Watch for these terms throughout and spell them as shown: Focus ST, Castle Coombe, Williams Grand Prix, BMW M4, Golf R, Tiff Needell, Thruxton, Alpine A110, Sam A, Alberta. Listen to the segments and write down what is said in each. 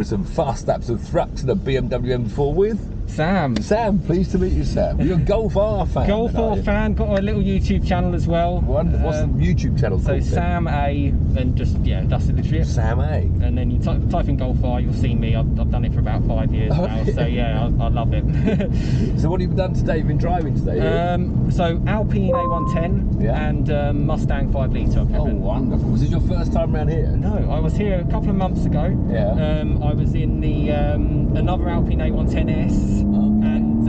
for some fast laps of Thruxton and a BMW M4 with Sam. Sam, pleased to meet you, Sam. You're a Golf R fan. Golf R fan, got a little YouTube channel as well. What's the YouTube channel called? So Sam A, and just, yeah, that's literally it. Sam A. And then you type in Golf R, you'll see me. I've done it for about 5 years now, so yeah, I love it. So what have you done today? You've been driving today? So Alpine A110 and Mustang 5 litre. Oh, wonderful. Was this your first time around here? No, I was here a couple of months ago. Yeah. I was in the another Alpine A110S and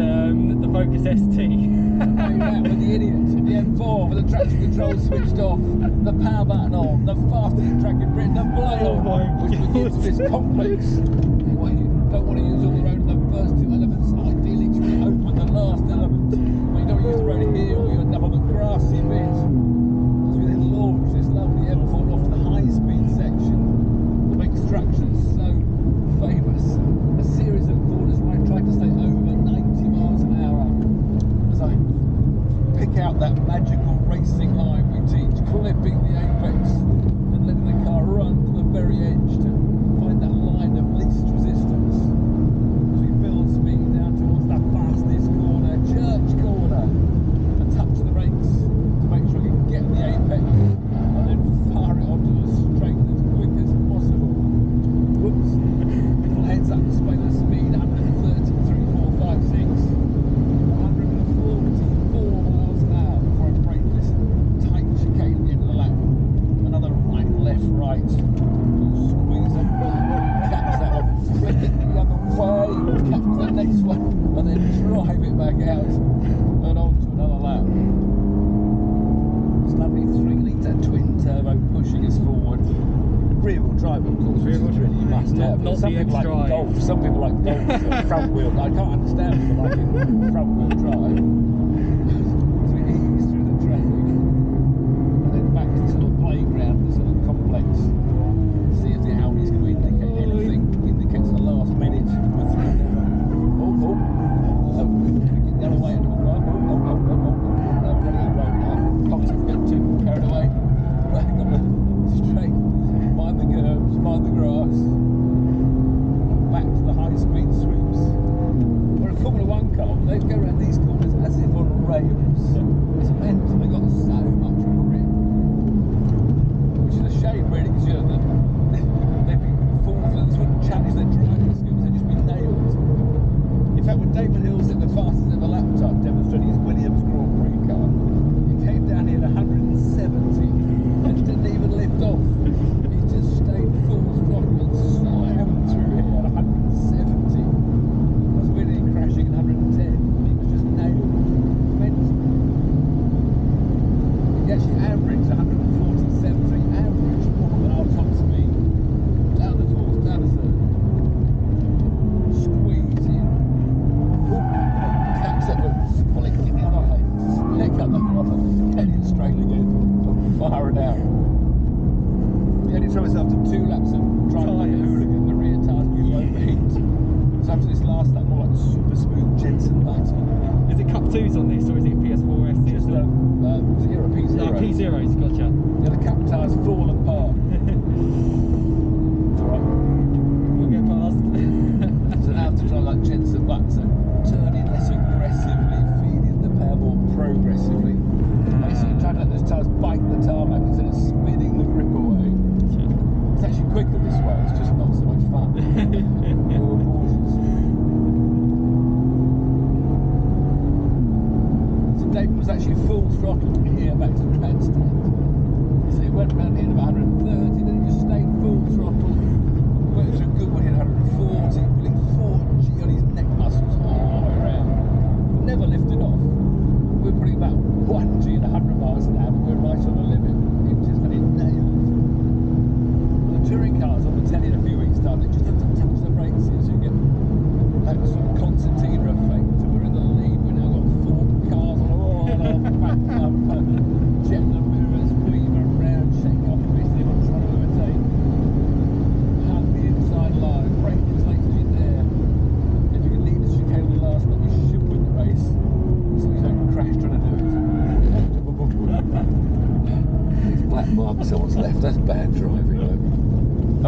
the Focus ST. With the idiots, the M4 with the traction control switched off, the power button on, the fastest track in Britain, the blow on, which begins with this complex. Well, you don't want to use all the road in the first two elements, ideally try to open the last element. But you don't use the road here, or you end up on the grassy bit. As we then launch this lovely M4 off the high speed section, that makes Thruxton so famous. A series of corners where I tried to stay over 90 miles an hour as I pick out that magical racing line we teach, clipping the apex and letting the car run to the very edge to find that line of least resistance as we build speed down towards that fastest corner, church corner, and touch the brakes to make sure you can get the apex and then fire it onto the straight as quick as possible. Whoops. Little heads up display the speed 133, 4, 5, 6. Right, squeeze up, catch that one, flip it the other way, catch the next one, and then drive it back out and on to another lap. This lovely 3 litre twin turbo pushing us forward. Rear wheel drive, of course, which is really you must have. Some people like golf, some people like golf, front wheel. I can't understand people liking front wheel drive. As we ease through the traffic and then back to the sort of playground, the sort of complex. See if the Audi's going to indicate anything. Indicates the last minute. The other way. Get too carried away. Back on the straight. Mind the curbs. Mind the grass. Back to the high-speed sweeps. We're a Formula One car, but they go around these corners as if on rails. It's immense. They got so much grip. Which is a shame, really, because you know that they'd be Formula 1s wouldn't challenge their driving skills; they'd just be nailed. In fact, when David Hill's at the fastest ever lap time, demonstrating his Williams Grand Prix car, he came down here at 170 and didn't even lift off. He just stayed full throttle and slammed through here at 170. That's really crashing at 110. He was just nailed. Immense. He actually averaged 147.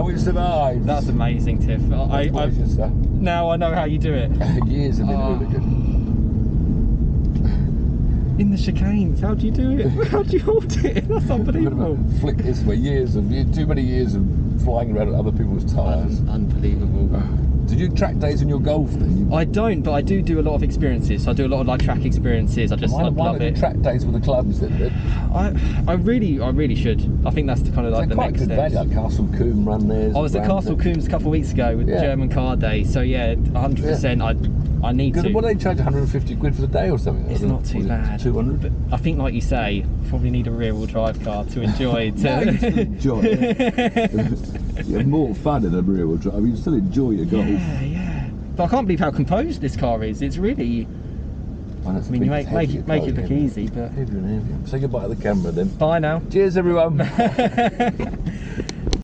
we survived. That's amazing, Tiff. Pleasure, sir. Now I know how you do it. Years of religion. In the chicanes, how do you do it? How do you hold it? That's unbelievable. Flick this way, too many years of flying around at other people's tyres. Unbelievable. Did you track days in your golf then? I don't, but I do a lot of experiences. So I do a lot of like track experiences. I just love it. Track days with the clubs then? I really should. I think that's the kind of like the next step. Like Castle Coombe run there. I was at Castle Coombe a couple of weeks ago with the German car day. So yeah, 100%. Yeah. I need to. What, they charge 150 quid for the day or something? It's not too bad. 200. I think, like you say, probably need a rear-wheel drive car to enjoy. You have more fun in a rear-wheel drive. I mean, you still enjoy your golf. Yeah, yeah. But I can't believe how composed this car is. It's really. I mean, you make it look easy, but. Say goodbye to the camera then. Bye now. Cheers, everyone.